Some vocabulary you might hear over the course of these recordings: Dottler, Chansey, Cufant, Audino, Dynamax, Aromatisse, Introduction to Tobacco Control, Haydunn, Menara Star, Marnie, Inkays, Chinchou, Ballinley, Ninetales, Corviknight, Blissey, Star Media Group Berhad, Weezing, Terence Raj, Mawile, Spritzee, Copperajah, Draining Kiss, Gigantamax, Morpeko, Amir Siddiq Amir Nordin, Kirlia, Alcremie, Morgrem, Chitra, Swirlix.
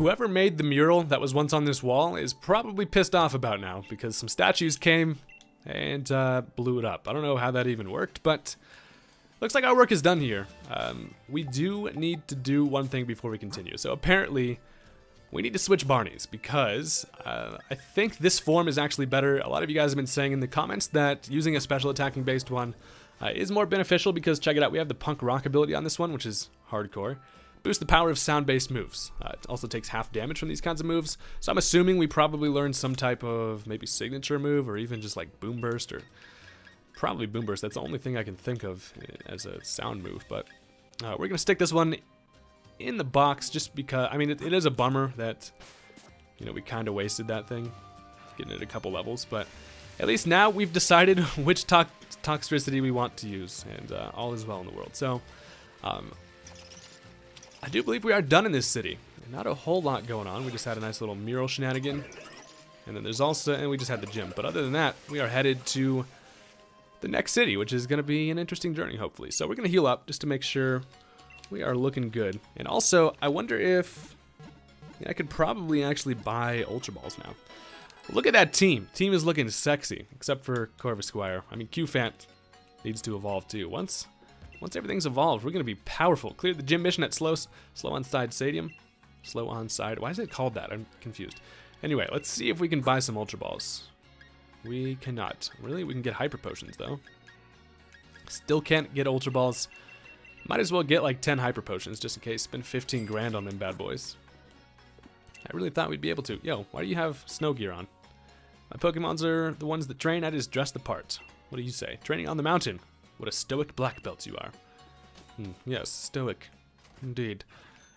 Whoever made the mural that was once on this wall is probably pissed off about now, because some statues came and blew it up. I don't know how that even worked, but looks like our work is done here. We do need to do one thing before we continue. So apparently, we need to switch Barneys, because I think this form is actually better. A lot of you guys have been saying in the comments that using a special attacking based one is more beneficial, because check it out, we have the Punk Rock ability on this one, which is hardcore. Boost the power of sound-based moves. It also takes half damage from these kinds of moves, so I'm assuming we probably learned some type of maybe signature move, or even just like Boom Burst, or probably Boom Burst. That's the only thing I can think of as a sound move, but we're going to stick this one in the box just because, I mean, it is a bummer that, you know, we kind of wasted that thing, getting it a couple levels, but at least now we've decided which Toxtricity we want to use, and all is well in the world. So, I do believe we are done in this city. Not a whole lot going on. We just had a nice little mural shenanigan. And then there's also, and we just had the gym. But other than that, we are headed to the next city, which is going to be an interesting journey, hopefully. So we're going to heal up just to make sure we are looking good. And also, I wonder if, I could probably actually buy Ultra Balls now. Look at that team. Team is looking sexy, except for Corvisquire. I mean, Cufant needs to evolve too. Once everything's evolved, we're going to be powerful. Clear the gym mission at Slow-on-Side Stadium. Slow-on-Side. Why is it called that? I'm confused. Anyway, let's see if we can buy some Ultra Balls. We cannot. Really? We can get Hyper Potions, though. Still can't get Ultra Balls. Might as well get, like, 10 Hyper Potions, just in case. Spend 15 grand on them bad boys. I really thought we'd be able to. Yo, why do you have snow gear on? My Pokemons are the ones that train. I just dress the part. What do you say? Training on the mountain. What a stoic black belt you are. Yes, stoic. Indeed.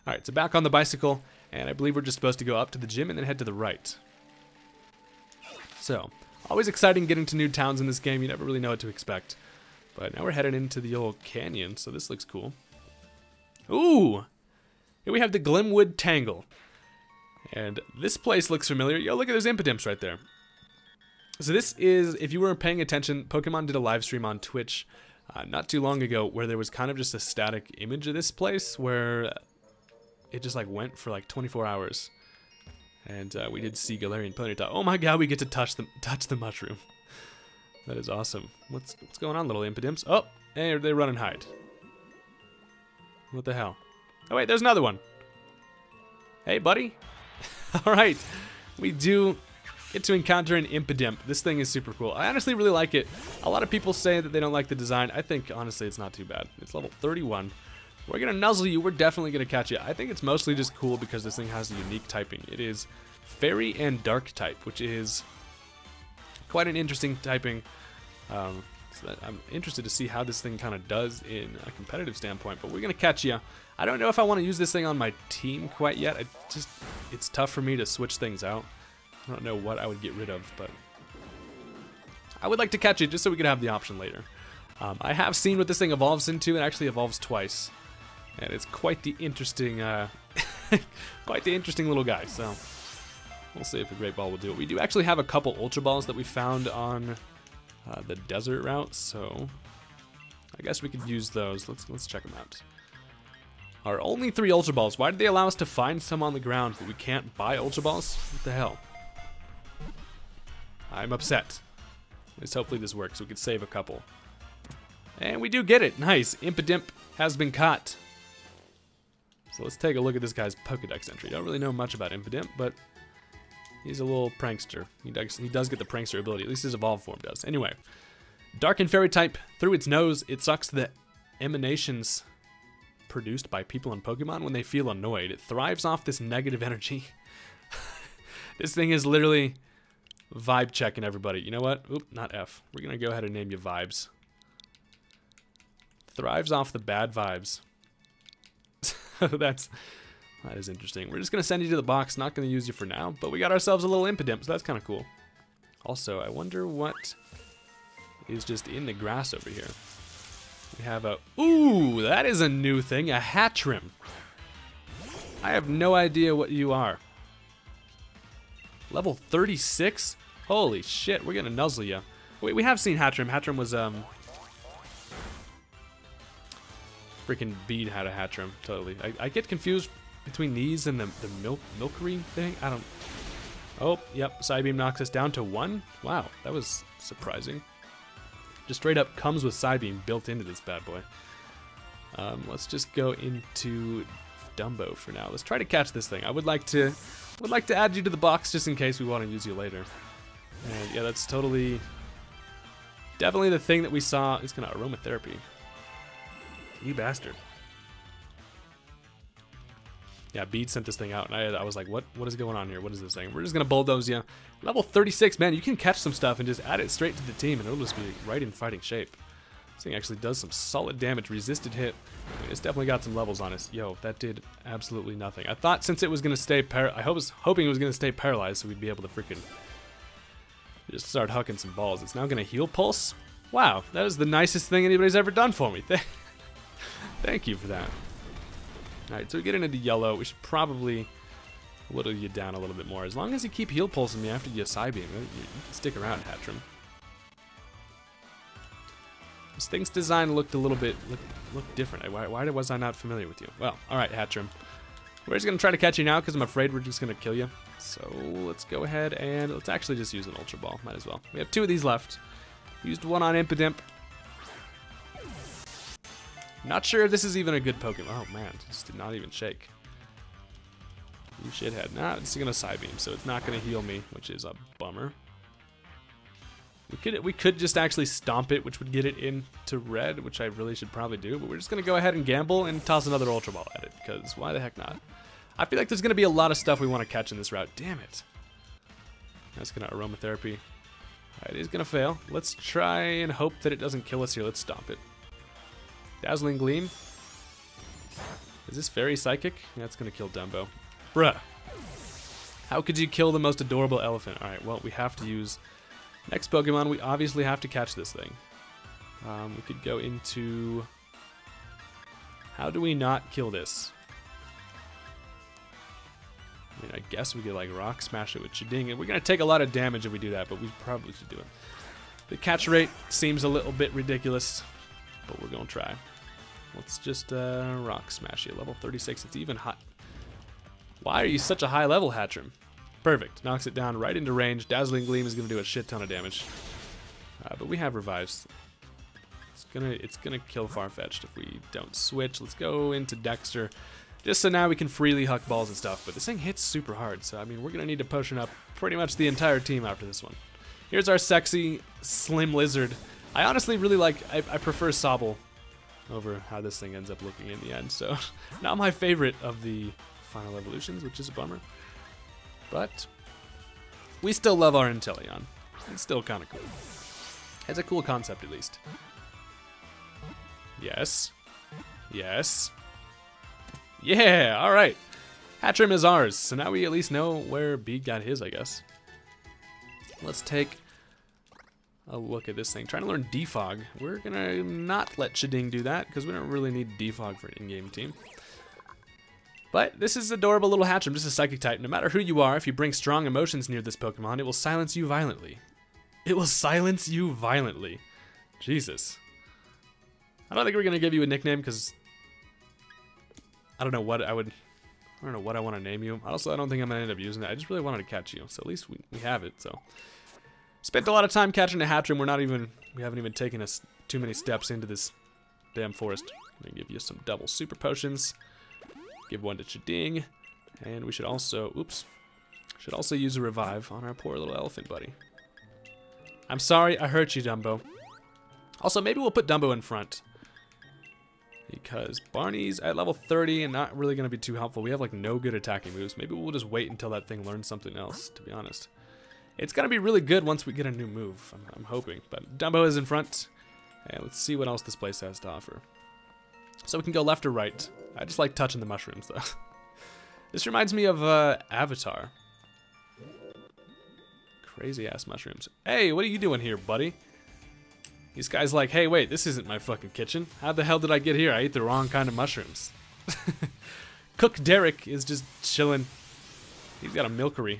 Alright, so back on the bicycle, and I believe we're just supposed to go up to the gym and then head to the right. So, always exciting getting to new towns in this game. You never really know what to expect. But now we're headed into the old canyon, so this looks cool. Ooh! Here we have the Glimwood Tangle. And this place looks familiar. Yo, look at those Impidimps right there. So this is, if you were paying attention, Pokemon did a live stream on Twitch not too long ago, where there was kind of just a static image of this place where it just like went for like 24 hours, and we did see Galarian Ponyta. Oh my God, we get to touch the mushroom. That is awesome. What's going on, little Impidimps? Oh, hey, they run and hide. What the hell? Oh wait, there's another one. Hey, buddy. All right, we do get to encounter an Impidimp. This thing is super cool. I honestly really like it. A lot of people say that they don't like the design. I think, honestly, it's not too bad. It's level 31. We're going to nuzzle you. We're definitely going to catch you. I think it's mostly just cool because this thing has a unique typing. It is Fairy and Dark type, which is quite an interesting typing. So that I'm interested to see how this thing kind of does in a competitive standpoint, but we're going to catch you. I don't know if I want to use this thing on my team quite yet. It's tough for me to switch things out. I don't know what I would get rid of, but I would like to catch it just so we could have the option later. I have seen what this thing evolves into. It actually evolves twice, and it's quite the interesting, quite the interesting little guy. So we'll see if a Great Ball will do it. We do actually have a couple Ultra Balls that we found on the desert route, so I guess we could use those. Let's check them out. Our only 3 Ultra Balls. Why did they allow us to find some on the ground, but we can't buy Ultra Balls? What the hell? I'm upset. At least hopefully this works. We could save a couple. And we do get it. Nice. Impidimp has been caught. So let's take a look at this guy's Pokedex entry. Don't really know much about Impidimp, but he's a little prankster. He does get the prankster ability. At least his evolved form does. Anyway. Dark and Fairy type. Through its nose, it sucks the emanations produced by people and Pokemon when they feel annoyed. It thrives off this negative energy. This thing is literally vibe checking everybody. You know what? Oop, not F. We're gonna go ahead and name you Vibes. Thrives off the bad vibes. So that is interesting. We're just gonna send you to the box. Not gonna use you for now, but we got ourselves a little Impidimp, so that's kind of cool. Also, I wonder what is just in the grass over here. We have a ooh, that is a new thing, a Hattrem. I have no idea what you are. Level 36? Holy shit, we're gonna nuzzle you. Wait, we have seen Hattrem. Hattrem was, freaking Bean had a Hattrem, totally. I get confused between these and the Milcery thing? I don't... Oh, yep, Psy Beam knocks us down to 1? Wow, that was surprising. Just straight up comes with Psy Beam built into this bad boy. Let's just go into Dumbo for now. Let's try to catch this thing. I would like to add you to the box just in case we want to use you later. And yeah, that's totally... Definitely the thing that we saw is going to aromatherapy. You bastard. Yeah, Bead sent this thing out, and I was like, what is going on here? What is this thing? We're just going to bulldoze you. Level 36, man, you can catch some stuff and just add it straight to the team, and it'll just be right in fighting shape. This thing actually does some solid damage, resisted hit. It's definitely got some levels on us. Yo, that did absolutely nothing. I thought since it was going to stay I was hoping it was going to stay paralyzed so we'd be able to freaking just start hucking some balls. It's now going to heal pulse? Wow, that is the nicest thing anybody's ever done for me. Thank you for that. Alright, so we're getting into yellow. We should probably whittle you down a little bit more. As long as you keep heal pulsing me after you Psy Beam, you can stick around, Hattrem. This thing's design looked a little bit looked different. Why was I not familiar with you? Well, alright, Hattrem. We're just going to try to catch you now because I'm afraid we're just going to kill you. So let's go ahead and let's actually just use an Ultra Ball. Might as well. We have 2 of these left. Used 1 on Impidimp. Not sure if this is even a good Pokemon. Oh man, this did not even shake. You shithead. Nah, it's gonna Psy Beam, so it's not gonna heal me, which is a bummer. We could just actually stomp it, which would get it into red, which I really should probably do, but we're just gonna go ahead and gamble and toss another Ultra Ball at it, because why the heck not? I feel like there's gonna be a lot of stuff we wanna catch in this route. Damn it. That's gonna aromatherapy. Alright, it is gonna fail. Let's try and hope that it doesn't kill us here. Let's stomp it. Dazzling Gleam. Is this Fairy Psychic? That's gonna kill Dumbo. Bruh. How could you kill the most adorable elephant? Alright, well, we have to use... Next Pokemon, we obviously have to catch this thing. We could go into... How do we not kill this? I mean, I guess we could, like, Rock Smash it with Chiding, and we're gonna take a lot of damage if we do that, but we probably should do it. The catch rate seems a little bit ridiculous, but we're gonna try. Let's just Rock Smash you. Level 36, it's even hot. Why are you such a high level, Hattrem? Perfect, knocks it down right into range. Dazzling Gleam is gonna do a shit ton of damage. But we have revives. It's gonna kill Farfetch'd if we don't switch. Let's go into Dexter, just so now we can freely huck balls and stuff, but this thing hits super hard, so I mean, we're gonna need to potion up pretty much the entire team after this one. Here's our sexy, slim lizard. I honestly really like, I prefer Sobble over how this thing ends up looking in the end, so not my favorite of the final evolutions, which is a bummer, but we still love our Inteleon. It's still kind of cool. It's a cool concept, at least. Yes. Yes. Yeah, alright. Hattrem is ours, so now we at least know where Bede got his, I guess. Let's take... a look at this thing. Trying to learn Defog. We're gonna not let Shading do that because we don't really need Defog for an in-game team. But this is adorable little Hattrem, just a Psychic type. No matter who you are, if you bring strong emotions near this Pokemon, it will silence you violently. It will silence you violently. Jesus. I don't think we're gonna give you a nickname because I don't know what I would. I don't know what I want to name you. Also, I don't think I'm gonna end up using it. I just really wanted to catch you, so at least we have it. So. Spent a lot of time catching a Hattrem. We haven't even taken us too many steps into this damn forest. I'm gonna give you some double super potions. Give one to Chiding, and we should also, oops, should also use a revive on our poor little elephant buddy. I'm sorry, I hurt you, Dumbo. Also, maybe we'll put Dumbo in front because Barney's at level 30 and not really gonna be too helpful. We have like no good attacking moves. Maybe we'll just wait until that thing learns something else. To be honest. It's gonna be really good once we get a new move, I'm hoping. But Dumbo is in front, and let's see what else this place has to offer. So we can go left or right. I just like touching the mushrooms, though. This reminds me of Avatar. Crazy-ass mushrooms. Hey, what are you doing here, buddy? These guys like, hey, wait, this isn't my fucking kitchen. How the hell did I get here? I ate the wrong kind of mushrooms. Cook Derek is just chilling. He's got a Milcery.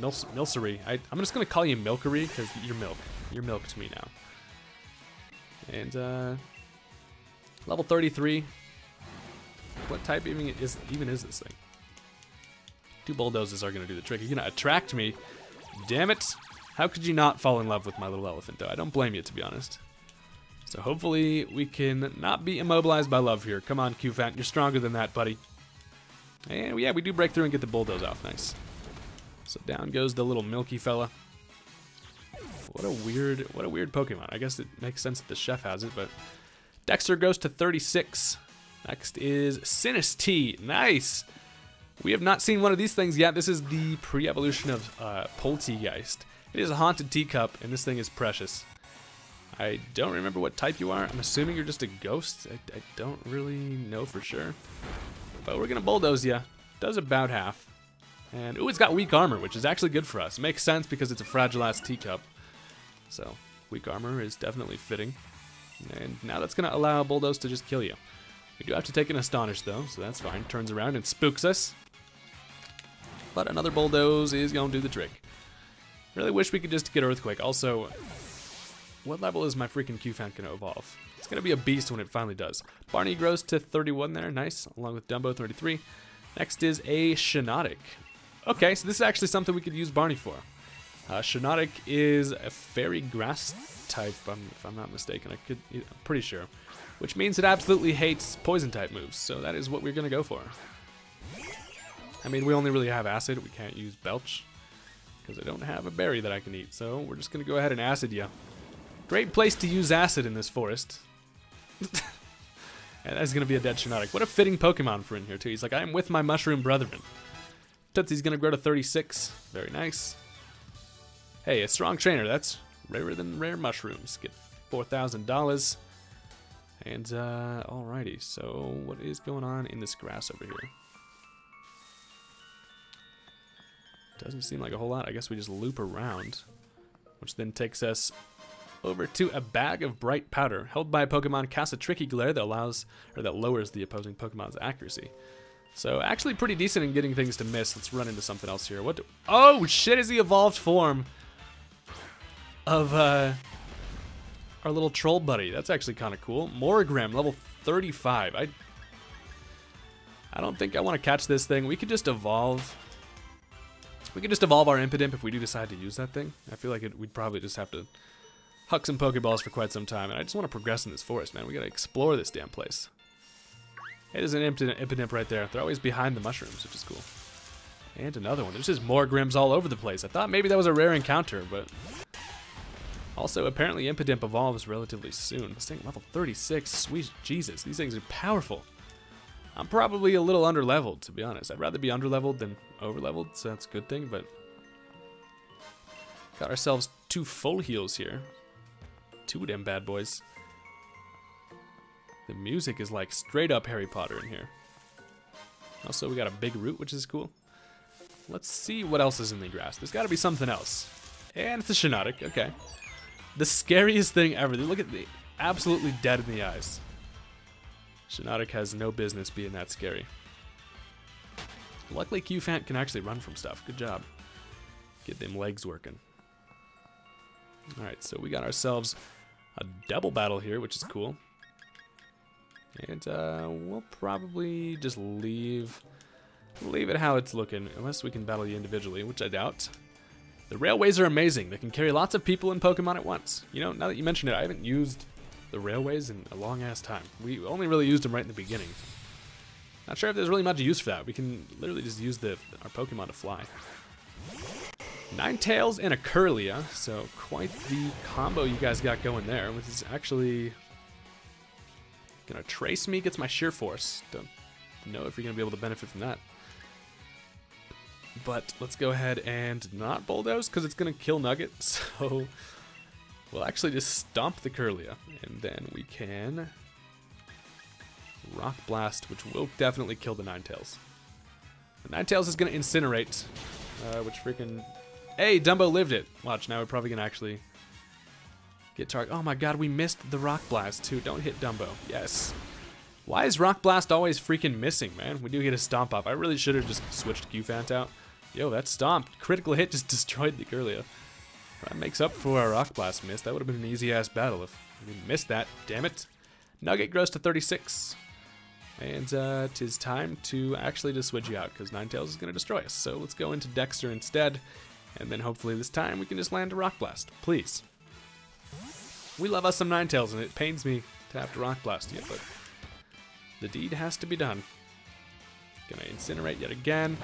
Milcery. I'm just gonna call you Milcery because you're milk. You're milk to me now. And level 33. What type even is this thing? Two bulldozers are gonna do the trick. You're gonna attract me. Damn it! How could you not fall in love with my little elephant, though? I don't blame you, to be honest. So hopefully we can not be immobilized by love here. Come on, Cufant, you're stronger than that, buddy. And yeah, we do break through and get the bulldoze off. Nice. So down goes the little milky fella. What a weird Pokemon. I guess it makes sense that the chef has it, but Dexter goes to 36. Next is Sinistea. Nice. We have not seen one of these things yet. This is the pre-evolution of Polteageist. It is a haunted teacup, and this thing is precious. I don't remember what type you are. I'm assuming you're just a ghost. I don't really know for sure. But we're going to bulldoze you. Does about half. And, ooh, it's got weak armor, which is actually good for us. Makes sense because it's a fragile-ass teacup. So, weak armor is definitely fitting. And now that's going to allow a bulldoze to just kill you. We do have to take an astonish, though, so that's fine. Turns around and spooks us. But another bulldoze is going to do the trick. Really wish we could just get Earthquake. Also, what level is my freaking Cufant going to evolve? It's going to be a beast when it finally does. Barney grows to 31 there. Nice. Along with Dumbo, 33. Next is a Shiinotic. Okay, so this is actually something we could use Barney for. Shiinotic is a fairy grass type, if I'm not mistaken. I'm pretty sure. Which means it absolutely hates poison type moves. So that is what we're going to go for. I mean, we only really have Acid. We can't use Belch. Because I don't have a berry that I can eat. So we're just going to go ahead and Acid you. Great place to use Acid in this forest. And that's going to be a dead Shiinotic. What a fitting Pokemon for in here, too. He's like, I am with my mushroom brethren. Tootsie's going to grow to 36. Very nice. Hey, a strong trainer. That's rarer than rare mushrooms. Get $4,000. And, alrighty. So, what is going on in this grass over here? Doesn't seem like a whole lot. I guess we just loop around. Which then takes us over to a bag of bright powder. Held by a Pokemon, casts a tricky glare that lowers the opposing Pokemon's accuracy. So actually pretty decent in getting things to miss. Let's run into something else here. What do, oh shit, is the evolved form of our little troll buddy. That's actually kind of cool. Morgrem, level 35. I don't think I want to catch this thing. We could just evolve. We could just evolve our Impidimp if we do decide to use that thing. I feel like we'd probably just have to huck some Pokeballs for quite some time, and I just want to progress in this forest, man. We gotta explore this damn place. It is an Impidimp right there. They're always behind the mushrooms, which is cool. And another one. There's just Morgrems all over the place. I thought maybe that was a rare encounter, but... Also, apparently Impidimp evolves relatively soon. This thing, level 36. Sweet Jesus, these things are powerful. I'm probably a little underleveled, to be honest. I'd rather be underleveled than overleveled, so that's a good thing, but... Got ourselves two full heals here. Two of them bad boys. The music is like straight up Harry Potter in here. Also, we got a big root, which is cool. Let's see what else is in the grass. There's gotta be something else. And it's a Shiinotic, okay. The scariest thing ever. Look at the absolutely dead in the eyes. Shiinotic has no business being that scary. Luckily, Cufant can actually run from stuff. Good job. Get them legs working. Alright, so we got ourselves a double battle here, which is cool. And we'll probably just leave it how it's looking, unless we can battle you individually, which I doubt. The railways are amazing. They can carry lots of people and Pokemon at once. You know, now that you mention it, I haven't used the railways in a long-ass time. We only really used them right in the beginning. Not sure if there's really much use for that. We can literally just use our Pokemon to fly. Ninetales and a Kirlia, so quite the combo you guys got going there, which is actually gonna trace me, gets my Sheer Force. Don't know if you're gonna be able to benefit from that. But let's go ahead and not bulldoze, because it's gonna kill Nugget, so we'll actually just stomp the Kirlia, and then we can Rock Blast, which will definitely kill the Ninetales. The Ninetales is gonna incinerate, which freaking... Hey, Dumbo lived it. Watch, now we're probably going to actually get target. Oh my god, we missed the Rock Blast, too. Don't hit Dumbo. Yes. Why is Rock Blast always freaking missing, man? We do get a Stomp off. I really should have just switched Cufant out. Yo, that stomped. Critical hit just destroyed the Kirlia. That makes up for our Rock Blast miss. That would have been an easy-ass battle if we missed that. Damn it. Nugget grows to 36. And tis time to actually just switch you out, because Ninetales is going to destroy us. So let's go into Dexter instead, and then hopefully this time we can just land a Rock Blast, please. We love us some Ninetales, and it pains me to have to Rock Blast you, but the deed has to be done. Gonna incinerate yet again,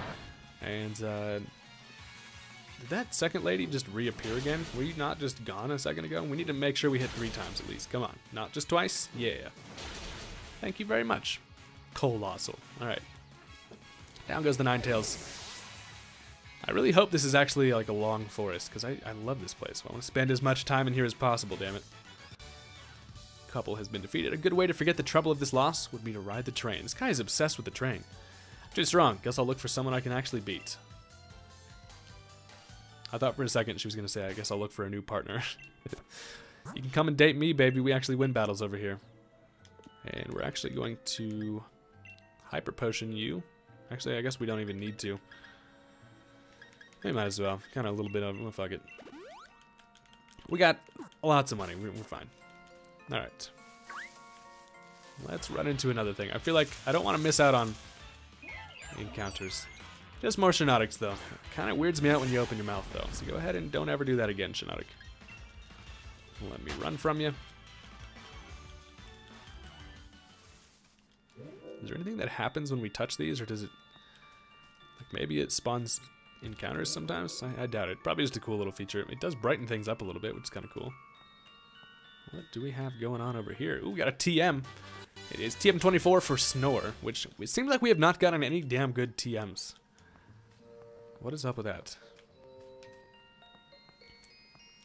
and did that second lady just reappear again? Were you not just gone a second ago? We need to make sure we hit 3 times at least. Come on, not just twice. Yeah. Thank you very much. Colossal. All right. Down goes the Ninetales. I really hope this is actually like a long forest, because I love this place. I want to spend as much time in here as possible, damn it. Couple has been defeated. A good way to forget the trouble of this loss would be to ride the train. This guy is obsessed with the train. Just wrong. Guess I'll look for someone I can actually beat. I thought for a second she was going to say, I guess I'll look for a new partner. You can come and date me, baby. We actually win battles over here. And we're actually going to Hyper Potion you. Actually, I guess we don't even need to. We might as well. Kind of a little bit of... Well, fuck it. We got lots of money. We're fine. Alright. Let's run into another thing. I feel like I don't want to miss out on encounters. Just more Shiinotics, though. Kind of weirds me out when you open your mouth, though. So go ahead and don't ever do that again, Shiinotic. Let me run from you. Is there anything that happens when we touch these, or does it... Like, maybe it spawns encounters sometimes? I doubt it. Probably just a cool little feature. It does brighten things up a little bit, which is kind of cool. What do we have going on over here? Ooh, we got a TM. It is TM24 for Snore, which it seems like we have not gotten any damn good TMs. What is up with that?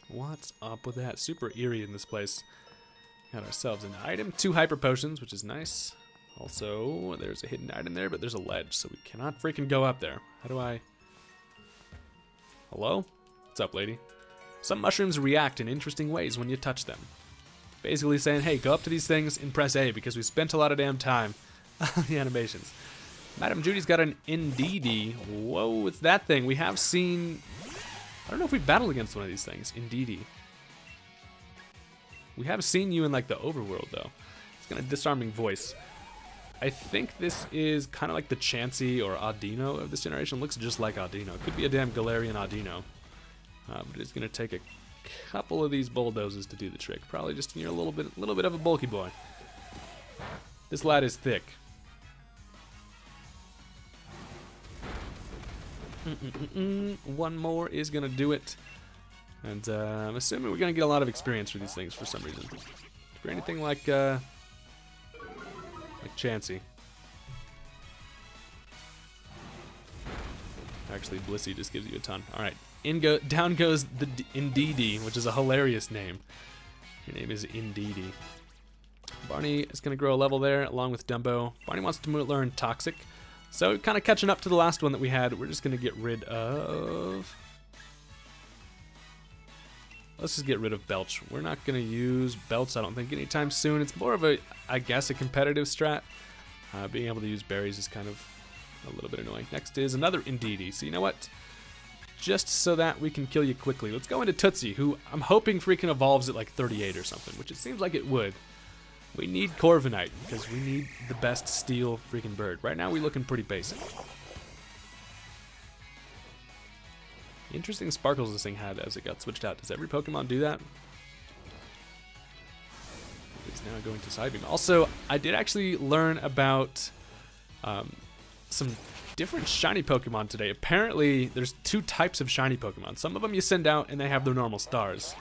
What's up with that? Super eerie in this place. Got ourselves an item. 2 hyper potions, which is nice. Also, there's a hidden item there, but there's a ledge, so we cannot freaking go up there. How do I... Hello? What's up, lady? Some mushrooms react in interesting ways when you touch them. Basically saying, hey, go up to these things and press A, because we spent a lot of damn time on the animations. Madam Judy's got an Indeedee. Whoa, it's that thing. We have seen... I don't know if we battled against one of these things. Indeedee. We have seen you in, like, the overworld, though. It's got a disarming voice. I think this is kind of like the Chansey or Audino of this generation. Looks just like Audino. Could be a damn Galarian Audino. But it's going to take a couple of these bulldozers to do the trick. Probably just near a little bit of a bulky boy. This lad is thick. One more is going to do it. And I'm assuming we're going to get a lot of experience for these things for some reason. For anything like Chansey. Actually, Blissey just gives you a ton. All right. Down goes the Indeedee, which is a hilarious name. Your name is Indeedee. Barney is going to grow a level there, along with Dumbo. Barney wants to learn Toxic. So, kind of catching up to the last one that we had, we're just going to get rid of... Let's just get rid of Belch. We're not going to use Belch, I don't think, anytime soon. It's more of a, I guess, a competitive strat. Being able to use berries is kind of a little bit annoying. Next is another Indeedee. So, you know what? Just so that we can kill you quickly. Let's go into Tootsie, who I'm hoping freaking evolves at like 38 or something, which it seems like it would. We need Corviknight, because we need the best steel freaking bird. Right now, we're looking pretty basic. Interesting sparkles this thing had as it got switched out. Does every Pokemon do that? It's now going to Psybeam. Also, I did actually learn about some... different shiny Pokemon today. Apparently, there's 2 types of shiny Pokemon. Some of them you send out and they have their normal stars.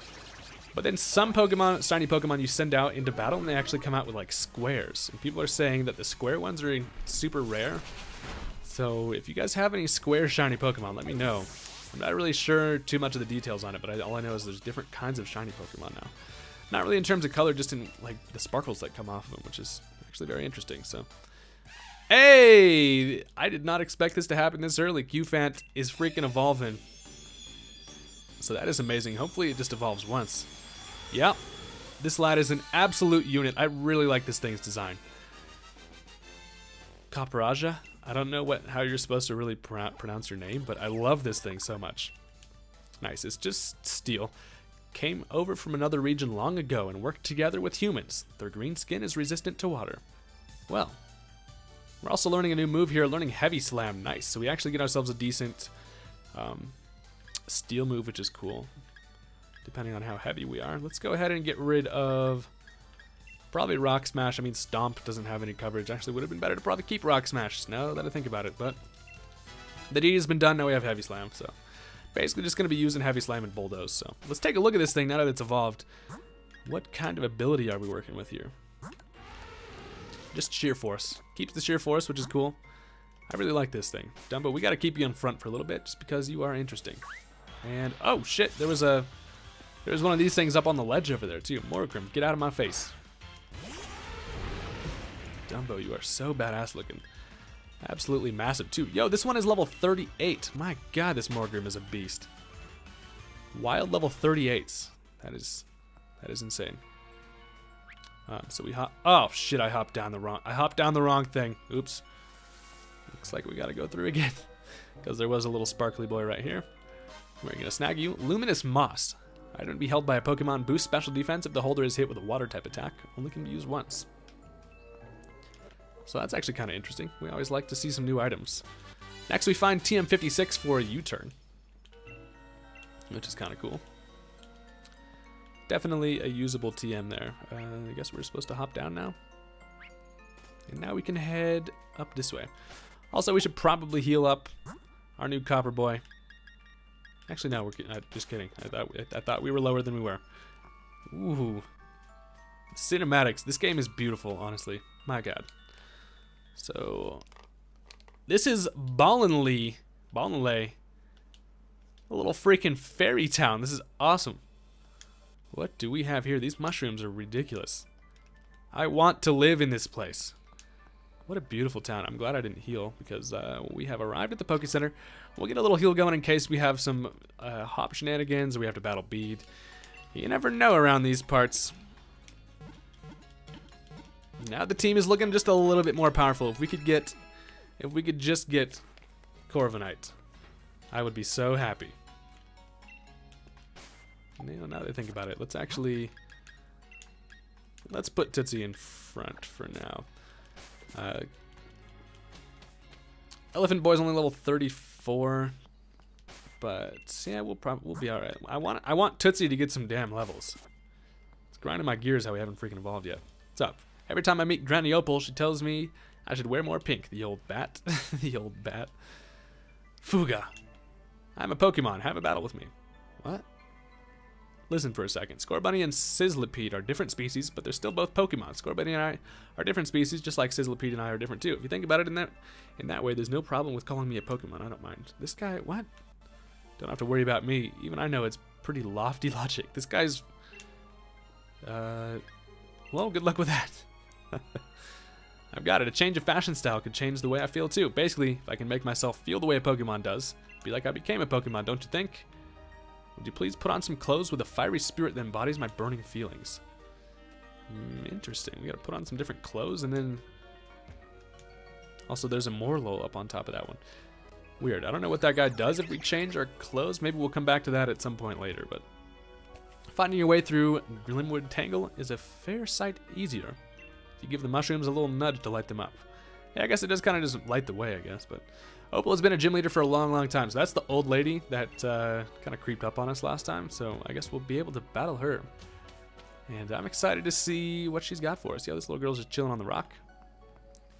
But then some Pokemon, shiny Pokemon, you send out into battle and they actually come out with like squares. And people are saying that the square ones are super rare. So if you guys have any square shiny Pokemon, let me know. I'm not really sure too much of the details on it, but all I know is there's different kinds of shiny Pokemon now. Not really in terms of color, just in like the sparkles that come off of them, which is actually very interesting. So. Hey! I did not expect this to happen this early. Cufant is freaking evolving. So that is amazing. Hopefully it just evolves once. Yep. This lad is an absolute unit. I really like this thing's design. Copperajah? I don't know how you're supposed to really pronounce your name, but I love this thing so much. Nice. It's just steel. Came over from another region long ago and worked together with humans. Their green skin is resistant to water. Well... We're also learning a new move here, learning Heavy Slam. Nice. So we actually get ourselves a decent steel move, which is cool, depending on how heavy we are. Let's go ahead and get rid of probably Rock Smash. I mean, Stomp doesn't have any coverage. Actually, would have been better to probably keep Rock Smash, now that I think about it. But the deed has been done. Now we have Heavy Slam. So basically just going to be using Heavy Slam and Bulldoze. So let's take a look at this thing now that it's evolved. What kind of ability are we working with here? Just Sheer Force. Keeps the Sheer Force, which is cool. I really like this thing. Dumbo, we got to keep you in front for a little bit just because you are interesting. And, oh shit, there was one of these things up on the ledge over there too. Morgrem, get out of my face. Dumbo, you are so badass looking. Absolutely massive too. Yo, this one is level 38. My god, this Morgrem is a beast. Wild level 38s. That is insane. So we hop. Oh shit! I hopped down the wrong thing. Oops. Looks like we gotta go through again, because there was a little sparkly boy right here. We're gonna snag you. Luminous Moss. Item be held by a Pokemon. Boost special defense if the holder is hit with a water type attack. Only can be used once. So that's actually kind of interesting. We always like to see some new items. Next, we find TM56 for a U-turn, which is kind of cool. Definitely a usable TM there. I guess we're supposed to hop down now. And now we can head up this way. Also, we should probably heal up our new Copper Boy. Actually, no, we're just kidding. I thought we were lower than we were. Ooh. Cinematics. This game is beautiful, honestly. My god. So, this is Ballinley. Ballinley. A little freaking fairy town. This is awesome. What do we have here? These mushrooms are ridiculous. I want to live in this place. What a beautiful town. I'm glad I didn't heal because we have arrived at the Poké Center. We'll get a little heal going in case we have some hop shenanigans or we have to battle Bead. You never know around these parts. Now the team is looking just a little bit more powerful. If we could just get Corviknight, I would be so happy. Now that I think about it, let's put Tootsie in front for now. Elephant Boy's only level 34, but yeah, we'll be all right. I want Tootsie to get some damn levels. It's grinding my gears how we haven't freaking evolved yet. What's up? Every time I meet Granny Opal, she tells me I should wear more pink. The old bat, the old bat. Fuga, I'm a Pokemon. Have a battle with me. What? Listen for a second. Scorbunny and Sizzlipede are different species, but they're still both Pokemon. Scorbunny and I are different species, just like Sizzlipede and I are different too. If you think about it in that way, there's no problem with calling me a Pokemon. I don't mind. This guy, what? Don't have to worry about me. Even I know it's pretty lofty logic. This guy's... well, good luck with that. I've got it. A change of fashion style could change the way I feel too. Basically, if I can make myself feel the way a Pokemon does, it'd be like I became a Pokemon, don't you think? Would you please put on some clothes with a fiery spirit that embodies my burning feelings? Interesting. We gotta put on some different clothes, and then also there's a Morlo up on top of that one. Weird. I don't know what that guy does if we change our clothes. Maybe we'll come back to that at some point later. But finding your way through Glimwood Tangle is a fair sight easier. If you give the mushrooms a little nudge to light them up. Yeah, I guess it does kind of just light the way, I guess, but... Opal has been a gym leader for a long, long time. So that's the old lady that kind of creeped up on us last time. So I guess we'll be able to battle her. And I'm excited to see what she's got for us. Yeah, this little girl's just chilling on the rock.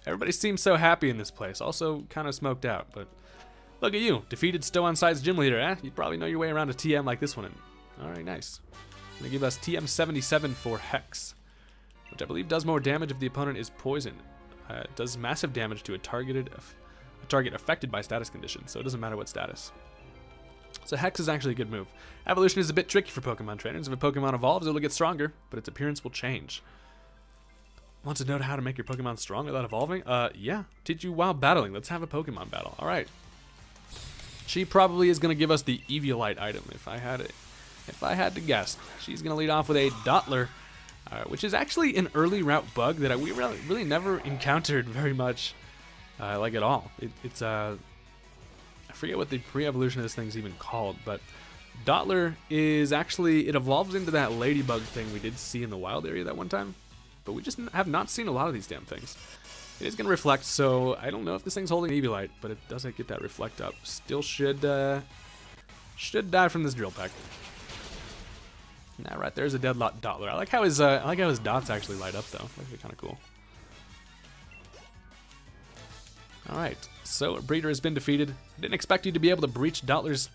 Everybody seems so happy in this place. Also kind of smoked out, but... Look at you. Defeated Stoan Side's gym leader, eh? You'd probably know your way around a TM like this one. Alright, nice. Gonna give us TM77 for Hex. Which I believe does more damage if the opponent is poisoned. Does massive damage to a target affected by status conditions, so it doesn't matter what status. So Hex is actually a good move. Evolution is a bit tricky for Pokemon trainers. If a Pokemon evolves, it'll get stronger, but its appearance will change. Want to know how to make your Pokemon strong without evolving? Yeah. Did you while battling? Let's have a Pokemon battle. Alright. She probably is going to give us the Eviolite item, if I had to guess. She's going to lead off with a Dottler. Which is actually an early route bug that we really never encountered very much, like at all. It's I forget what the pre-evolution of this thing's even called, but Dottler is actually, it evolves into that ladybug thing we did see in the wild area that one time, but we just have not seen a lot of these damn things. It is going to reflect, so I don't know if this thing's holding Eviolite, but it doesn't get that reflect up. Still should die from this drill pack. Nah, right there's a dead lot Dottler. I like how his dots actually light up though. They're kind of cool. All right, so a breeder has been defeated. I didn't expect you to be able to breach Dottler's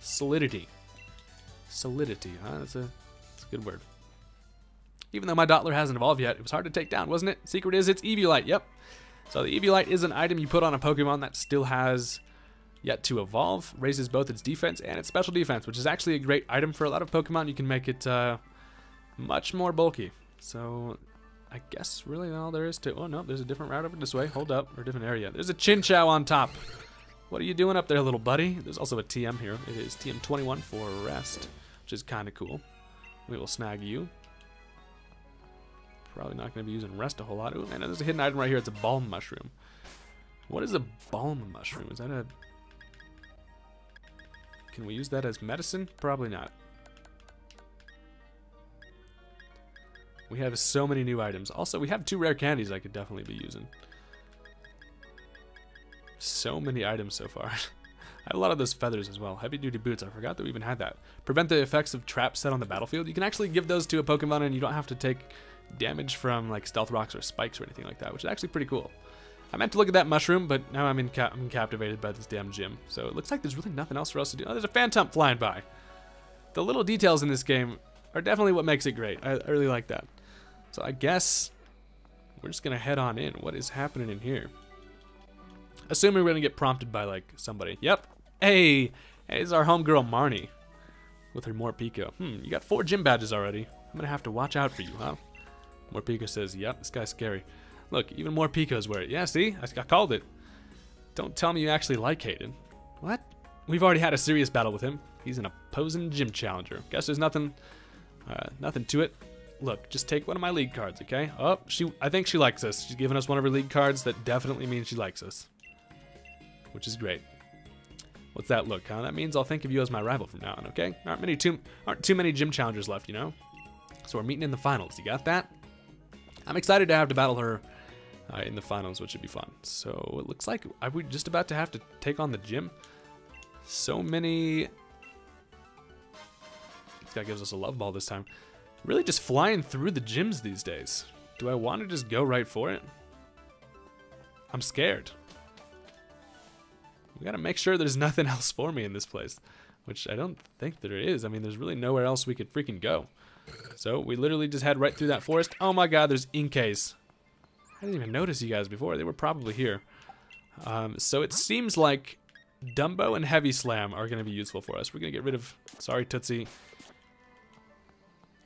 solidity. Solidity, huh? That's a good word. Even though my Dottler hasn't evolved yet, it was hard to take down, wasn't it? Secret is it's Eviolite, yep. So the Eviolite is an item you put on a Pokemon that still has yet to evolve. Raises both its defense and its special defense, which is actually a great item for a lot of Pokemon. You can make it much more bulky. So I guess really all there is to... Oh, no, there's a different route over this way. Hold up, or a different area. There's a Chinchou on top. What are you doing up there, little buddy? There's also a TM here. It is TM21 for rest, which is kind of cool. We will snag you. Probably not going to be using rest a whole lot. Ooh, and there's a hidden item right here. It's a balm mushroom. What is a balm mushroom? Is that a... Can we use that as medicine? Probably not. We have so many new items. Also, we have two rare candies I could definitely be using. So many items so far. I have a lot of those feathers as well. Heavy duty boots. I forgot that we even had that. Prevent the effects of traps set on the battlefield. You can actually give those to a Pokemon and you don't have to take damage from like stealth rocks or spikes or anything like that, which is actually pretty cool. I meant to look at that mushroom, but now I'm captivated by this damn gym. So it looks like there's really nothing else for us to do. Oh, there's a Phantump flying by. The little details in this game are definitely what makes it great. I really like that. So I guess we're just gonna head on in. What is happening in here? Assuming we're gonna get prompted by like somebody. Yep. Hey, it's our homegirl Marnie with her Morpeko. You got 4 gym badges already. I'm gonna have to watch out for you, huh? Morpeko says, yep, this guy's scary. Look, even more Picos wear it. Yeah, see? I called it. Don't tell me you actually like Hayden. What? We've already had a serious battle with him. He's an opposing gym challenger. Guess there's nothing to it. Look, just take one of my league cards, okay? Oh, I think she likes us. She's given us one of her league cards. That definitely means she likes us, which is great. What's that look, huh? That means I'll think of you as my rival from now on, okay? Aren't too many gym challengers left, you know? So we're meeting in the finals. You got that? I'm excited to have to battle her in the finals, which should be fun. So it looks like we're just about to have to take on the gym. So many... This guy gives us a love ball this time. Really just flying through the gyms these days. Do I want to just go right for it? I'm scared. We gotta make sure there's nothing else for me in this place, which I don't think there is. I mean, there's really nowhere else we could freaking go. So we literally just head right through that forest. Oh my god, there's Inkays. I didn't even notice you guys before. They were probably here. So it seems like Dumbo and Heavy Slam are going to be useful for us. We're going to get rid of... Sorry, Tootsie.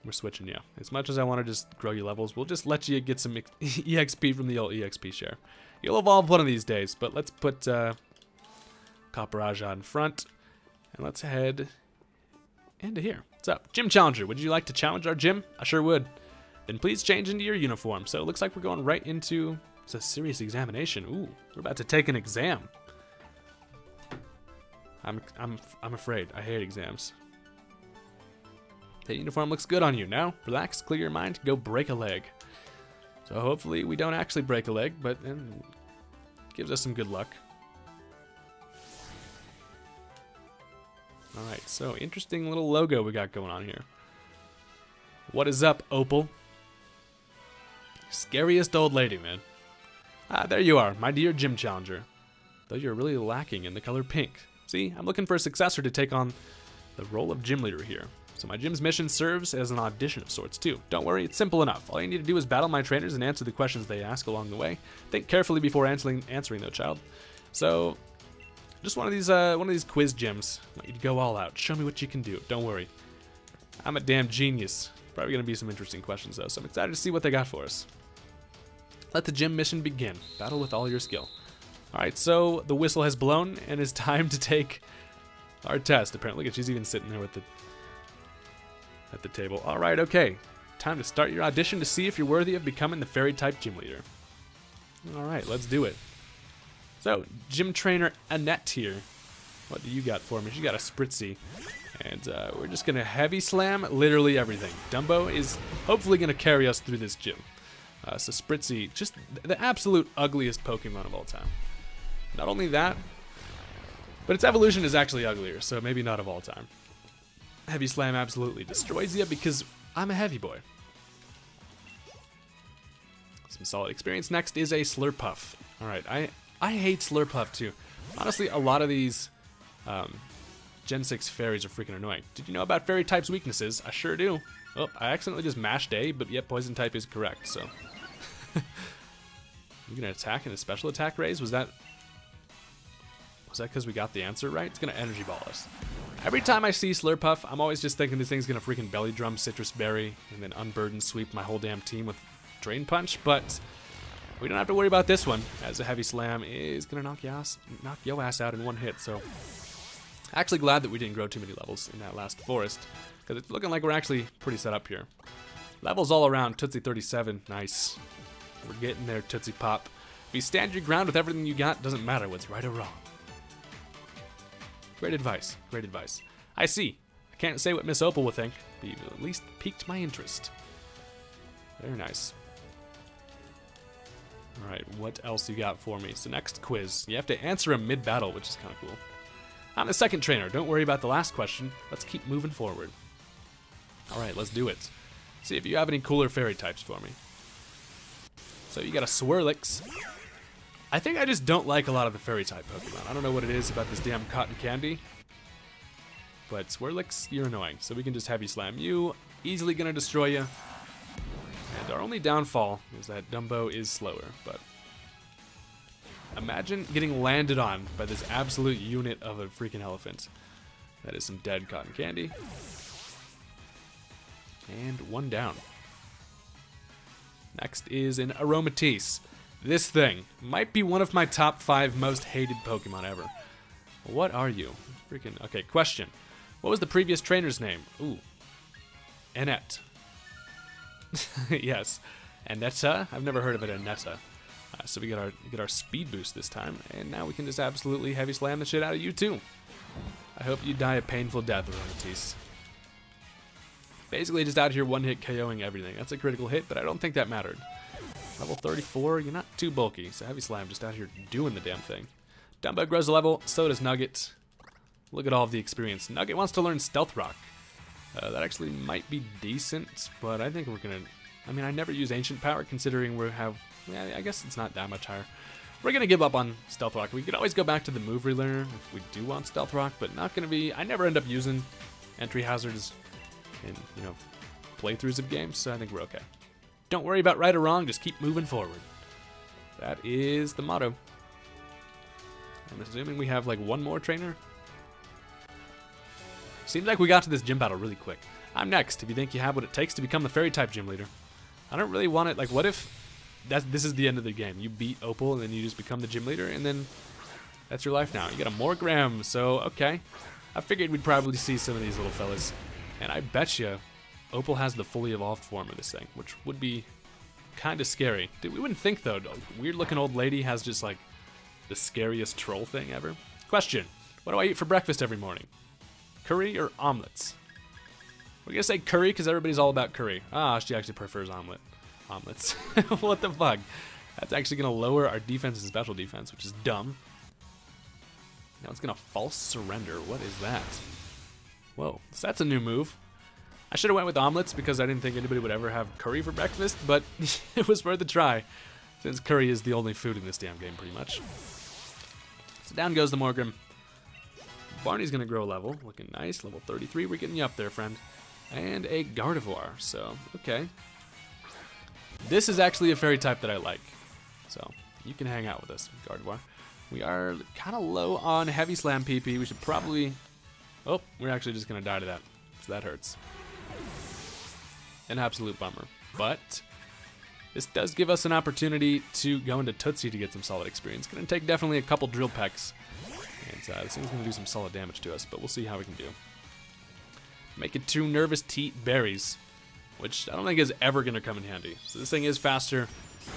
We're switching, yeah. As much as I want to just grow your levels, we'll just let you get some EXP from the old EXP share. You'll evolve one of these days, but let's put Copperajah in front. And let's head... into here. What's up? Gym Challenger, would you like to challenge our gym? I sure would. Then please change into your uniform. So it looks like we're going right into... It's a serious examination. Ooh, we're about to take an exam. I'm afraid. I hate exams. That uniform looks good on you. Now, relax, clear your mind, go break a leg. So hopefully we don't actually break a leg, but then gives us some good luck. Alright, so interesting little logo we got going on here. What is up, Opal? Scariest old lady, man. Ah, there you are, my dear gym challenger. Though you're really lacking in the color pink. See, I'm looking for a successor to take on the role of gym leader here. So my gym's mission serves as an audition of sorts, too. Don't worry, it's simple enough. All you need to do is battle my trainers and answer the questions they ask along the way. Think carefully before answering though, child. So... just one of these quiz gyms. I want you to go all out. Show me what you can do. Don't worry. I'm a damn genius. Probably gonna be some interesting questions though, so I'm excited to see what they got for us. Let the gym mission begin. Battle with all your skill. Alright, so the whistle has blown and it's time to take our test. Apparently, look, she's even sitting there with the at the table. Alright, okay. Time to start your audition to see if you're worthy of becoming the fairy type gym leader. Alright, let's do it. So, gym trainer Annette here. What do you got for me? She got a Spritzee. And we're just going to heavy slam literally everything. Dumbo is hopefully going to carry us through this gym. So Spritzee, just the absolute ugliest Pokemon of all time. Not only that, but its evolution is actually uglier, so maybe not of all time. Heavy Slam absolutely destroys you because I'm a heavy boy. Some solid experience. Next is a Slurpuff. Alright, I hate Slurpuff too. Honestly, a lot of these Gen 6 fairies are freaking annoying. Did you know about fairy types' weaknesses? I sure do. Oh, I accidentally just mashed A, but yet poison type is correct, so. You're gonna attack in a special attack raise? Was that because we got the answer right? It's gonna energy ball us. Every time I see Slurpuff, I'm always just thinking this thing's gonna freaking belly drum Citrus Berry and then unburden sweep my whole damn team with Drain Punch, but we don't have to worry about this one, as a Heavy Slam is gonna knock your ass out in one hit, so. Actually glad that we didn't grow too many levels in that last forest, because it's looking like we're actually pretty set up here. Levels all around, Tootsie 37, nice. We're getting there, Tootsie Pop. If you stand your ground with everything you got, doesn't matter what's right or wrong. Great advice, great advice. I see. I can't say what Miss Opal will think, but you've at least piqued my interest. Very nice. Alright, what else you got for me? So next quiz. You have to answer him mid-battle, which is kind of cool. I'm the second trainer. Don't worry about the last question. Let's keep moving forward. Alright, let's do it. See if you have any cooler fairy types for me. So you got a Swirlix. I think I just don't like a lot of the fairy type Pokemon. I don't know what it is about this damn cotton candy. But Swirlix, you're annoying. So we can just Heavy Slam you. Easily gonna destroy you. And our only downfall is that Dumbo is slower, but imagine getting landed on by this absolute unit of a freaking elephant. That is some dead cotton candy. And one down. Next is an Aromatisse. This thing might be one of my top 5 most hated Pokemon ever. What are you? Freaking, okay, question. What was the previous trainer's name? Ooh, Annette. Yes, Annetta. I've never heard of it, Annetta. So we get our speed boost this time, and now we can just absolutely Heavy Slam the shit out of you too. I hope you die a painful death, Aromatisse. Basically, just out here one-hit KOing everything. That's a critical hit, but I don't think that mattered. Level 34. You're not too bulky, so Heavy Slam just out here doing the damn thing. Dumbo grows a level. So does Nugget. Look at all of the experience. Nugget wants to learn Stealth Rock. That actually might be decent, but I think we're gonna... I mean, I never use Ancient Power considering we have... Yeah, I guess it's not that much higher. We're gonna give up on Stealth Rock. We could always go back to the Move Relearner if we do want Stealth Rock, but not gonna be... I never end up using entry hazards in, you know, playthroughs of games, so I think we're okay. Don't worry about right or wrong, just keep moving forward. That is the motto. I'm assuming we have, like, one more trainer? Seems like we got to this gym battle really quick. I'm next, if you think you have what it takes to become the fairy-type gym leader. I don't really want it, like, what if this is the end of the game? You beat Opal, and then you just become the gym leader, and then that's your life now. You got a Morgrem, so, okay. I figured we'd probably see some of these little fellas. And I bet you Opal has the fully evolved form of this thing, which would be kind of scary. Dude, we wouldn't think, though. Weird-looking old lady has just, like, the scariest troll thing ever. Question, what do I eat for breakfast every morning? Curry or omelets? We're gonna say curry because everybody's all about curry. Ah, she actually prefers omelets. What the fuck? That's actually gonna lower our defense and special defense, which is dumb. Now it's gonna false surrender. What is that? Whoa, so that's a new move. I should have went with omelets because I didn't think anybody would ever have curry for breakfast, but it was worth a try since curry is the only food in this damn game pretty much. So down goes the Morgrem. Barney's gonna grow a level, looking nice, level 33, we're getting you up there, friend. And a Gardevoir, so, okay. This is actually a fairy type that I like, so you can hang out with us, Gardevoir. We are kinda low on Heavy Slam PP, we should probably, oh, we're actually just gonna die to that, so that hurts. An absolute bummer, but this does give us an opportunity to go into Tootsie to get some solid experience. Gonna take definitely a couple drill pecks. And this thing's going to do some solid damage to us, but we'll see how we can do. Make it too nervous to eat berries, which I don't think is ever going to come in handy. So this thing is faster.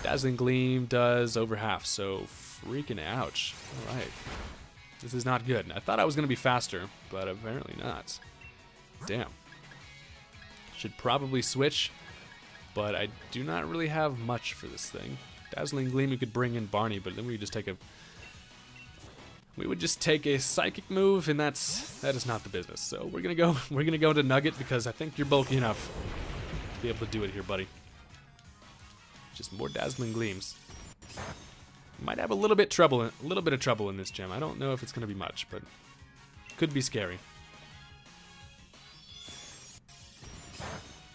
Dazzling Gleam does over half, so freaking ouch. All right. This is not good. I thought I was going to be faster, but apparently not. Damn. Should probably switch, but I do not really have much for this thing. Dazzling Gleam, we could bring in Barney, but then we would just take a... we would just take a Psychic move, and that is not the business. So we're gonna go to Nugget, because I think you're bulky enough to be able to do it here, buddy. Just more Dazzling Gleams. Might have a little bit of trouble in this gym. I don't know if it's gonna be much, but could be scary.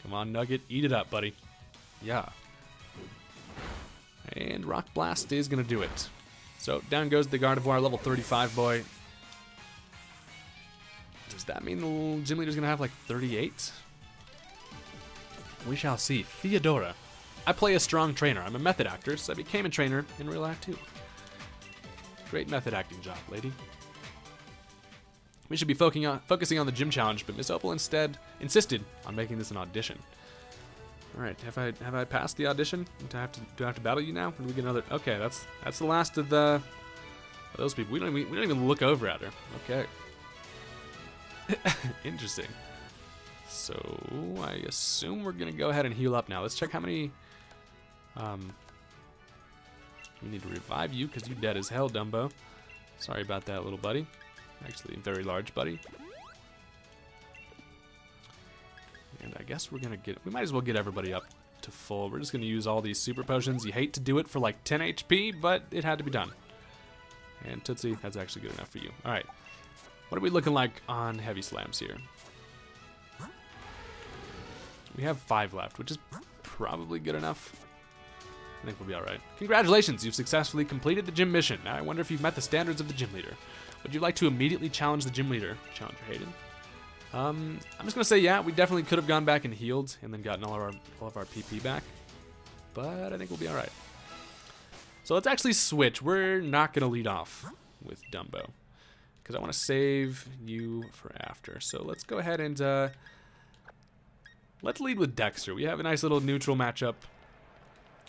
Come on, Nugget, eat it up, buddy. Yeah. And Rock Blast is gonna do it. So down goes the Gardevoir, level 35 boy. Does that mean the little gym leader's gonna have like 38? We shall see. Theodora. I play a strong trainer. I'm a method actor, so I became a trainer in real life too. Great method acting job, lady. We should be focusing on the gym challenge, but Miss Opal instead insisted on making this an audition. All right, have I passed the audition? Do I have to battle you now? Or do we get another? Okay, that's the last of the those people. We don't even look over at her. Okay. Interesting. So I assume we're gonna go ahead and heal up now. Let's check how many. We need to revive you because you're dead as hell, Dumbo. Sorry about that, little buddy. Actually, very large buddy. And I guess we're gonna get, we might as well get everybody up to full. We're just gonna use all these super potions. You hate to do it for like 10 HP, but it had to be done. And Tootsie, that's actually good enough for you. All right, what are we looking like on heavy slams here? We have 5 left, which is probably good enough. I think we'll be all right. Congratulations, you've successfully completed the gym mission. Now I wonder if you've met the standards of the gym leader. Would you like to immediately challenge the gym leader? Challenger Hayden. I'm just gonna say, yeah, we definitely could have gone back and healed and then gotten all of our PP back, but I think we'll be all right. So let's actually switch. We're not gonna lead off with Dumbo because I want to save you for after. So let's go ahead and let's lead with Dexter. We have a nice little neutral matchup.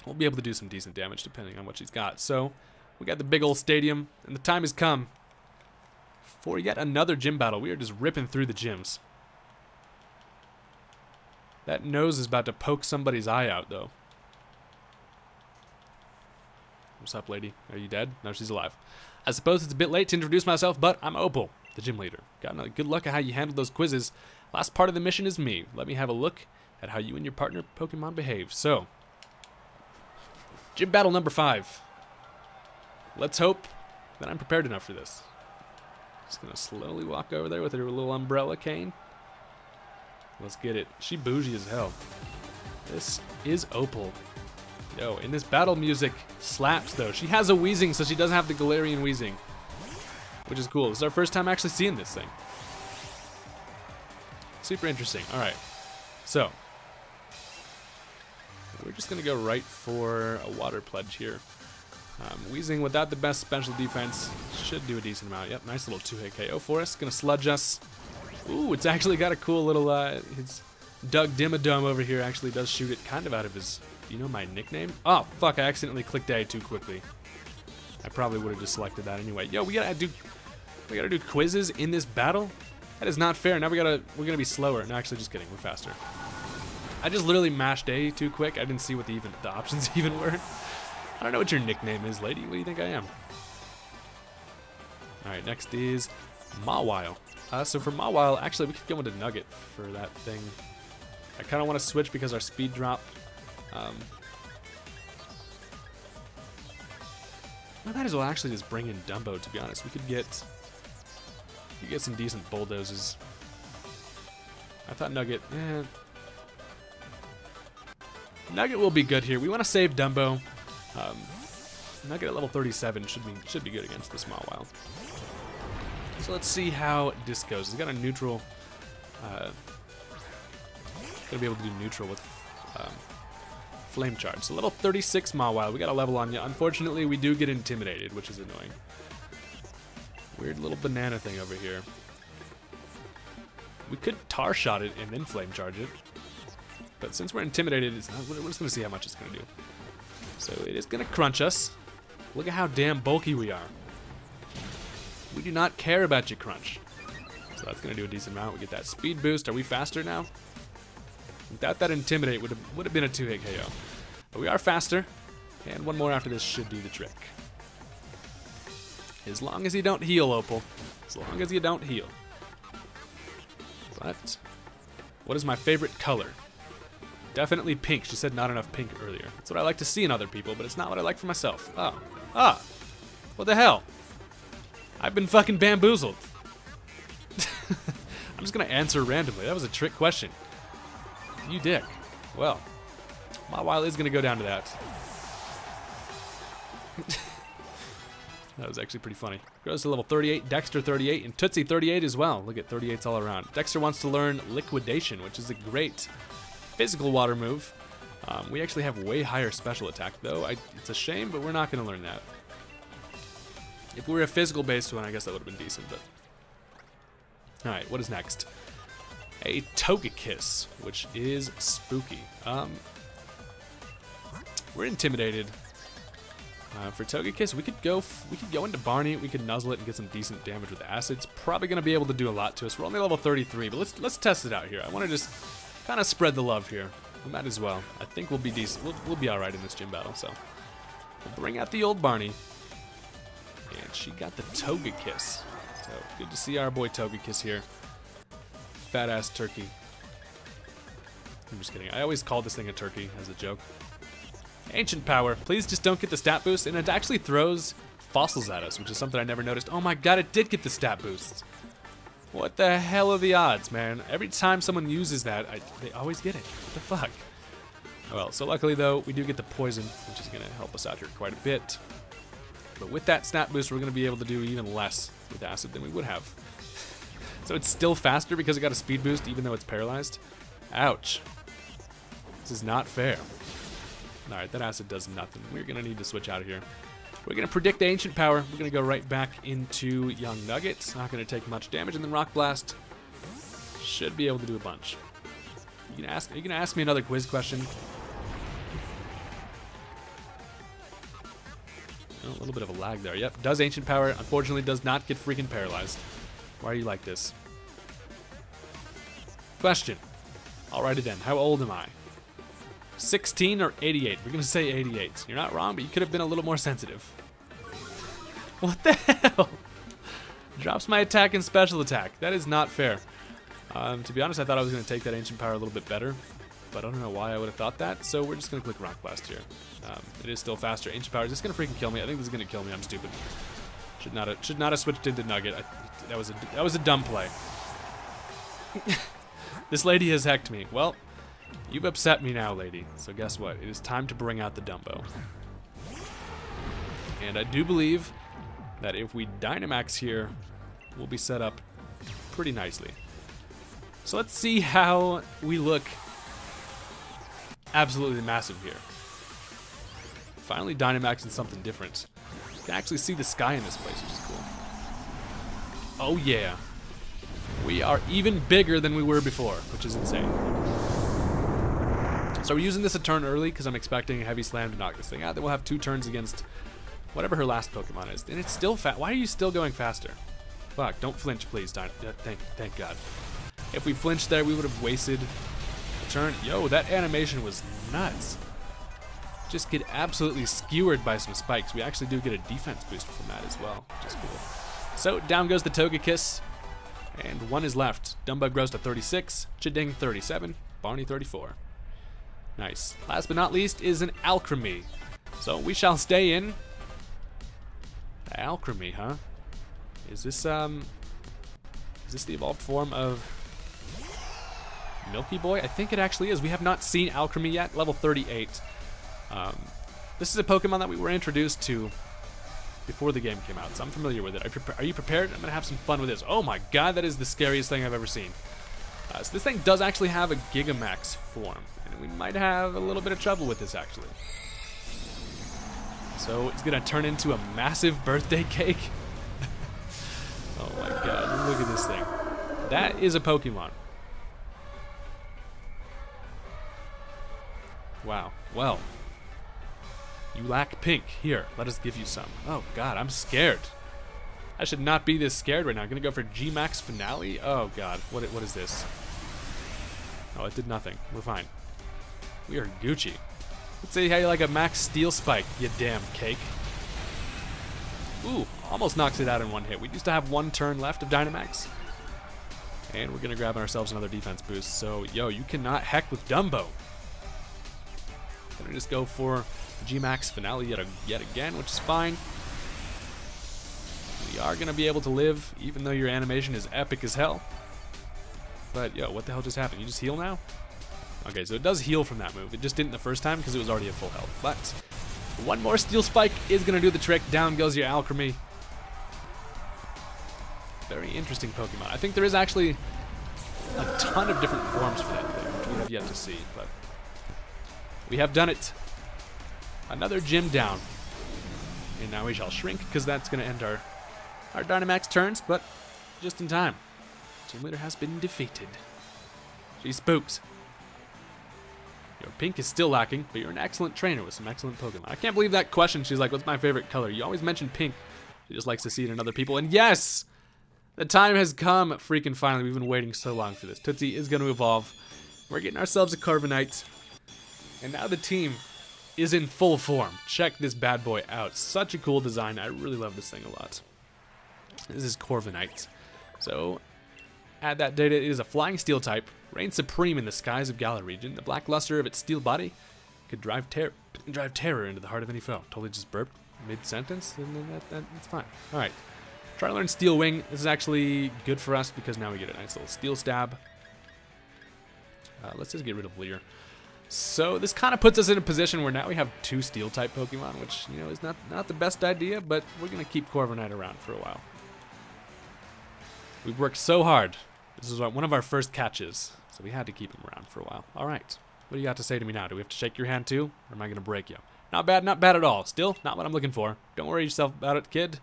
We'll be able to do some decent damage depending on what she's got. So we got the big old stadium, and the time has come for yet another gym battle. We are just ripping through the gyms. That nose is about to poke somebody's eye out, though. What's up, lady? Are you dead? No, she's alive. I suppose it's a bit late to introduce myself, but I'm Opal, the gym leader. Got no good luck at how you handled those quizzes. Last part of the mission is me. Let me have a look at how you and your partner Pokemon behave. So, gym battle number 5. Let's hope that I'm prepared enough for this. Just gonna slowly walk over there with her little umbrella cane. Let's get it. She bougie as hell. This is Opal. Yo, and this battle music slaps though. She has a Weezing, so she does have the Galarian Weezing, which is cool. This is our first time actually seeing this thing. Super interesting. All right, so we're just gonna go right for a Water Pledge here. Weezing, without the best special defense, should do a decent amount. Yep, nice little 2-hit KO for us. Gonna sludge us. Ooh, it's actually got a cool little, it's Doug Dimmadome over here actually does shoot it kind of out of his, you know my nickname? Oh, fuck, I accidentally clicked A too quickly. I probably would have just selected that anyway. Yo, we gotta do quizzes in this battle? That is not fair. Now we're gonna be slower. No, actually, just kidding, we're faster. I just literally mashed A too quick. I didn't see what the options even were. I don't know what your nickname is, lady. What do you think I am? Alright, next is Mawile. So for Mawile, actually, we could go into Nugget for that thing. I kind of want to switch because our speed drop. I might as well actually just bring in Dumbo, to be honest. We could get some decent bulldozers. I thought Nugget... eh. Nugget will be good here. We want to save Dumbo. Nugget at level 37 should be good against this Mawile. So let's see how this goes. He's got a neutral. Gonna be able to do neutral with flame charge. So level 36 Mawile. We got a level on you. Unfortunately, we do get intimidated, which is annoying. Weird little banana thing over here. We could tar shot it and then flame charge it, but since we're intimidated, it's not, we're just gonna see how much it's gonna do. So it is gonna crunch us. Look at how damn bulky we are. We do not care about your crunch. So that's gonna do a decent amount. We get that speed boost. Are we faster now? Without that Intimidate, would have been a 2-hit KO. But we are faster, and one more after this should do the trick. As long as you don't heal, Opal. As long as you don't heal. But what is my favorite color? Definitely pink. She said not enough pink earlier. That's what I like to see in other people, but it's not what I like for myself. Oh. Ah. What the hell? I've been fucking bamboozled. I'm just gonna answer randomly. That was a trick question. You dick. Well, Mawile is gonna go down to that. That was actually pretty funny. Grows to level 38, Dexter 38, and Tootsie 38 as well. Look at 38's all around. Dexter wants to learn Liquidation, which is a great physical water move. We actually have way higher special attack, though. It's a shame, but we're not going to learn that. If we were a physical-based one, I guess that would have been decent, but... Alright, what is next? A Togekiss, which is spooky. We're intimidated. For Togekiss, we could go into Barney, we could nuzzle it and get some decent damage with acid. It's probably going to be able to do a lot to us. We're only level 33, but let's test it out here. I want to just kind of spread the love here. We might as well. I think we'll be decent. We'll be all right in this gym battle. So we'll bring out the old Barney, and she got the Togekiss. So good to see our boy Togekiss here. Fat ass turkey. I'm just kidding. I always call this thing a turkey as a joke. Ancient Power, please just don't get the stat boost, and it actually throws fossils at us, which is something I never noticed. Oh my god, it did get the stat boost. What the hell are the odds, man? Every time someone uses that, they always get it. What the fuck? Well, so luckily though, we do get the poison, which is gonna help us out here quite a bit. But with that stat boost, we're gonna be able to do even less with acid than we would have. So it's still faster because it got a speed boost even though it's paralyzed. Ouch. This is not fair. Alright, that acid does nothing. We're going to need to switch out of here. We're going to predict Ancient Power. We're going to go right back into Young Nuggets. Not going to take much damage. And then Rock Blast should be able to do a bunch. Are you going to ask me another quiz question? Oh, a little bit of a lag there. Yep, does Ancient Power. Unfortunately, does not get freaking paralyzed. Why are you like this? Question. Alrighty then. How old am I? 16 or 88? We're gonna say 88. You're not wrong, but you could have been a little more sensitive. What the hell? Drops my attack and special attack. That is not fair. To be honest, I thought I was gonna take that Ancient Power a little bit better, but I don't know why I would have thought that. So we're just gonna click Rock Blast here. It is still faster. Ancient Power is just gonna freaking kill me. I think this is gonna kill me. I'm stupid. Should not have switched into Nugget. That was a dumb play. This lady has hecked me. Well. You've upset me now, lady. So guess what? It is time to bring out the Dumbo. And I do believe that if we Dynamax here, we'll be set up pretty nicely. So let's see how we look absolutely massive here. Finally Dynamaxing something different. You can actually see the sky in this place, which is cool. Oh yeah. We are even bigger than we were before, which is insane. So we're using this a turn early because I'm expecting a heavy slam to knock this thing out. Then we'll have 2 turns against whatever her last Pokemon is. And it's still fat. Why are you still going faster? Fuck, don't flinch, please. Thank God. If we flinched there, we would have wasted a turn. Yo, that animation was nuts. Just get absolutely skewered by some spikes. We actually do get a defense booster from that as well, which is cool. So down goes the Togekiss. And 1 is left. Dumbo grows to 36, Chiding 37, Barney 34. Nice. Last but not least is an Alcremie. So we shall stay in. Alcremie, huh? Is this the evolved form of Milky Boy? I think it actually is. We have not seen Alcremie yet. Level 38. This is a Pokemon that we were introduced to before the game came out, so I'm familiar with it. Are you prepared? I'm gonna have some fun with this. Oh my god, that is the scariest thing I've ever seen. So this thing does actually have a Gigantamax form. And we might have a little bit of trouble with this, actually. So it's going to turn into a massive birthday cake. Oh my god, look at this thing. That is a Pokemon. Wow, well. You lack pink. Here, let us give you some. Oh god, I'm scared. I should not be this scared right now. I'm going to go for G-Max Finale. Oh god, what is this? Oh, it did nothing. We're fine. We are Gucci. Let's see how you like a max steel spike, you damn cake. Ooh, almost knocks it out in one hit. We used to have one turn left of Dynamax. And we're gonna grab ourselves another defense boost. So, yo, you cannot heck with Dumbo. Gonna just go for G-Max Finale yet again, which is fine. We are gonna be able to live, even though your animation is epic as hell. But, yo, what the hell just happened? You just heal now? Okay, so it does heal from that move. It just didn't the first time because it was already at full health. But one more Steel Spike is gonna do the trick. Down goes your Alcremie. Very interesting Pokemon. I think there is actually a ton of different forms for that thing, which we have yet to see, but we have done it. Another gym down. And now we shall shrink, because that's gonna end our Dynamax turns, but just in time. Gym leader has been defeated. She spooks. Your pink is still lacking, but you're an excellent trainer with some excellent Pokemon. I can't believe that question. She's like, what's my favorite color? You always mention pink. She just likes to see it in other people. And yes! The time has come, freaking finally. We've been waiting so long for this. Tootsie is going to evolve. We're getting ourselves a Corviknight. And now the team is in full form. Check this bad boy out. Such a cool design. I really love this thing a lot. This is Corviknight. So, add that data. It is a flying steel type. Reigns supreme in the skies of Galar region. The black luster of its steel body could drive terror into the heart of any foe. Totally just burped mid-sentence, and then that's fine. All right. Try to learn Steel Wing. This is actually good for us because now we get a nice little Steel Stab. Let's just get rid of Leer. So this kind of puts us in a position where now we have two Steel-type Pokemon, which, you know, is not the best idea, but we're going to keep Corviknight around for a while. We've worked so hard. This is one of our first catches, so we had to keep him around for a while. All right. What do you got to say to me now? Do we have to shake your hand too, or am I going to break you? Not bad at all. Still, not what I'm looking for. Don't worry yourself about it, kid.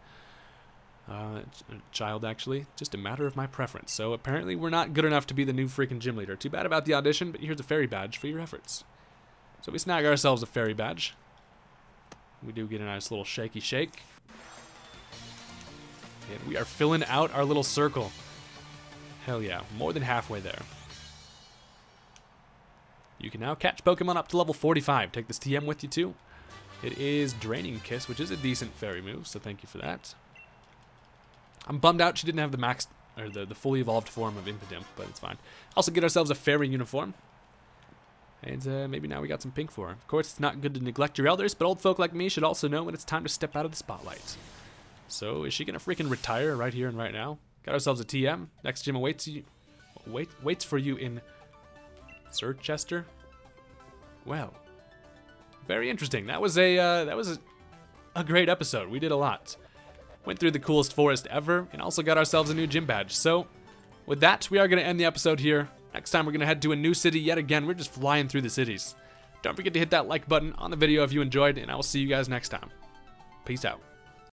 Child, actually. Just a matter of my preference. So apparently we're not good enough to be the new freaking gym leader. Too bad about the audition, but here's a fairy badge for your efforts. So we snag ourselves a fairy badge. We do get a nice little shaky shake. And we are filling out our little circle. Hell yeah, more than halfway there. You can now catch Pokemon up to level 45. Take this TM with you too. It is Draining Kiss, which is a decent fairy move, so thank you for that. I'm bummed out she didn't have the max or the fully evolved form of Impidimp, but it's fine. Also get ourselves a fairy uniform. And maybe now we got some pink for her. Of course, it's not good to neglect your elders, but old folk like me should also know when it's time to step out of the spotlight. So is she gonna freaking retire right here and right now? Got ourselves a TM. Next gym waits for you in Sirchester. Well, very interesting. That was a great episode. We did a lot. Went through the coolest forest ever, and also got ourselves a new gym badge. So, with that, we are going to end the episode here. Next time, we're going to head to a new city yet again. We're just flying through the cities. Don't forget to hit that like button on the video if you enjoyed, and I will see you guys next time. Peace out.